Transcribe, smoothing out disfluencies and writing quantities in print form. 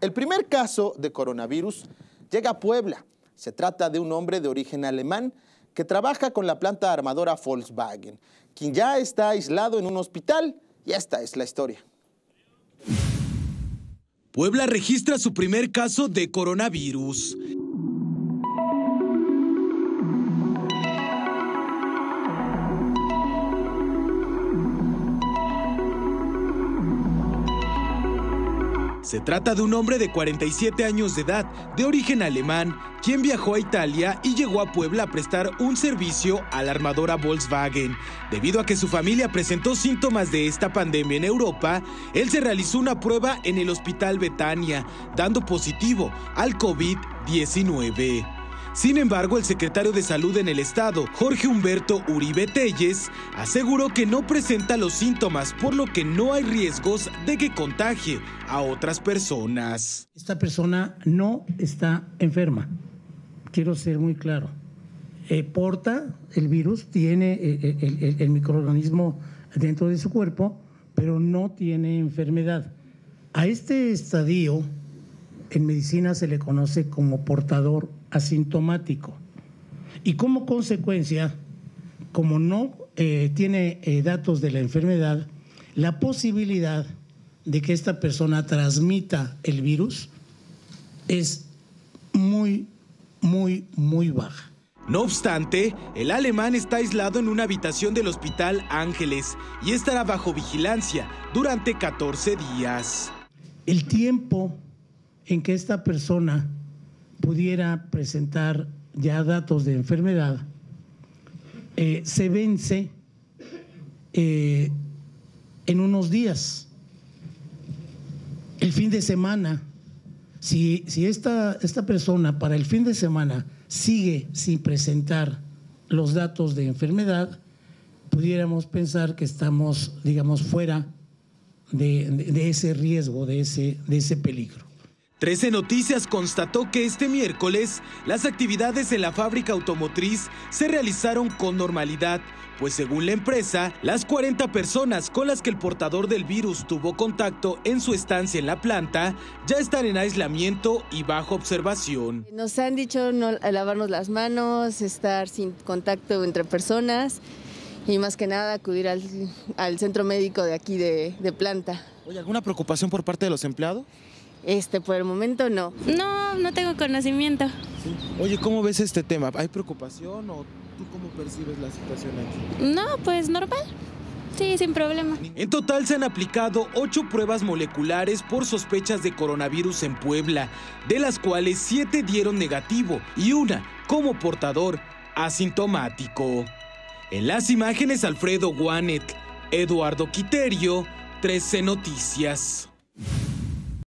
El primer caso de coronavirus llega a Puebla. Se trata de un hombre de origen alemán que trabaja con la planta armadora Volkswagen, quien ya está aislado en un hospital, y esta es la historia. Puebla registra su primer caso de coronavirus. Se trata de un hombre de 47 años de edad, de origen alemán, quien viajó a Italia y llegó a Puebla a prestar un servicio a la armadora Volkswagen. Debido a que su familia presentó síntomas de esta pandemia en Europa, él se realizó una prueba en el Hospital Betania, dando positivo al COVID-19. Sin embargo, el secretario de Salud en el estado, Jorge Humberto Uribe Telles, aseguró que no presenta los síntomas, por lo que no hay riesgos de que contagie a otras personas. Esta persona no está enferma, quiero ser muy claro. Porta el virus, tiene el microorganismo dentro de su cuerpo, pero no tiene enfermedad. A este estadio en medicina se le conoce como portador asintomático, y como consecuencia, como no tiene datos de la enfermedad, la posibilidad de que esta persona transmita el virus es muy baja. No obstante, el alemán está aislado en una habitación del hospital Ángeles y estará bajo vigilancia durante 14 días. El tiempo en que esta persona pudiera presentar ya datos de enfermedad, se vence en unos días. El fin de semana, si esta persona para el fin de semana sigue sin presentar los datos de enfermedad, pudiéramos pensar que estamos, digamos, fuera de ese riesgo, de ese peligro. Trece Noticias constató que este miércoles las actividades en la fábrica automotriz se realizaron con normalidad, pues según la empresa, las 40 personas con las que el portador del virus tuvo contacto en su estancia en la planta ya están en aislamiento y bajo observación. Nos han dicho no lavarnos las manos, estar sin contacto entre personas y más que nada acudir al centro médico de aquí de planta. Oye, ¿alguna preocupación por parte de los empleados? Por el momento no. No tengo conocimiento. Sí. Oye, ¿cómo ves este tema? ¿Hay preocupación o tú cómo percibes la situación aquí? No, pues normal. Sí, sin problema. En total se han aplicado 8 pruebas moleculares por sospechas de coronavirus en Puebla, de las cuales 7 dieron negativo y una como portador asintomático. En las imágenes, Alfredo Guanet, Eduardo Quiterio, 13 Noticias.